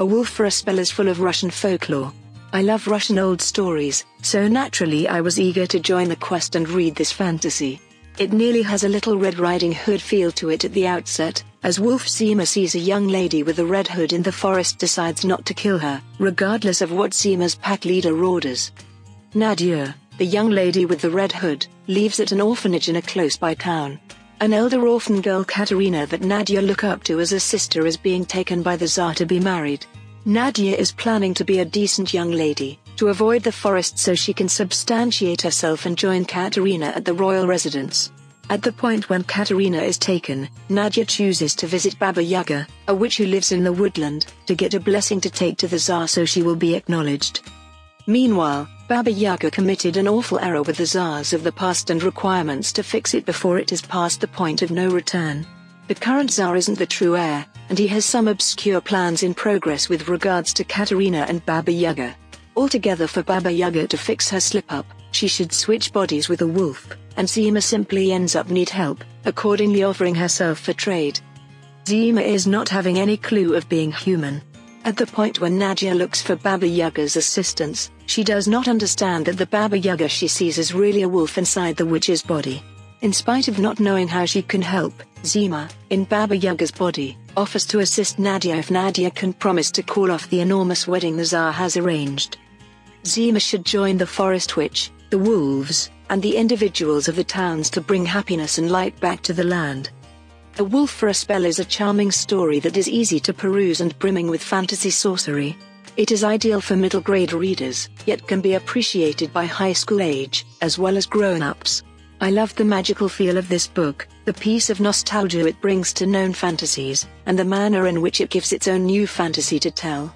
A Wolf for a Spell is full of Russian folklore. I love Russian old stories, so naturally I was eager to join the quest and read this fantasy. It nearly has a little Red Riding Hood feel to it at the outset, as Wolf Zima sees a young lady with a red hood in the forest, decides not to kill her, regardless of what Zima's pack leader orders. Nadya, the young lady with the red hood, lives at an orphanage in a close-by town. An elder orphan girl, Katerina, that Nadya look up to as a sister, is being taken by the Tsar to be married. Nadya is planning to be a decent young lady, to avoid the forest so she can substantiate herself and join Katerina at the royal residence. At the point when Katerina is taken, Nadya chooses to visit Baba Yaga, a witch who lives in the woodland, to get a blessing to take to the Tsar so she will be acknowledged. Meanwhile, Baba Yaga committed an awful error with the Tsars of the past and requirements to fix it before it is past the point of no return. The current Tsar isn't the true heir, and he has some obscure plans in progress with regards to Katerina and Baba Yaga. Altogether, for Baba Yaga to fix her slip-up, she should switch bodies with a wolf, and Zima simply ends up need help, accordingly offering herself for trade. Zima is not having any clue of being human. At the point when Nadya looks for Baba Yaga's assistance, she does not understand that the Baba Yaga she sees is really a wolf inside the witch's body. In spite of not knowing how she can help, Zima, in Baba Yaga's body, offers to assist Nadya if Nadya can promise to call off the enormous wedding the Tsar has arranged. Zima should join the forest witch, the wolves, and the individuals of the towns to bring happiness and light back to the land. A Wolf for a Spell is a charming story that is easy to peruse and brimming with fantasy sorcery. It is ideal for middle-grade readers, yet can be appreciated by high school age, as well as grown-ups. I love the magical feel of this book, the piece of nostalgia it brings to known fantasies, and the manner in which it gives its own new fantasy to tell.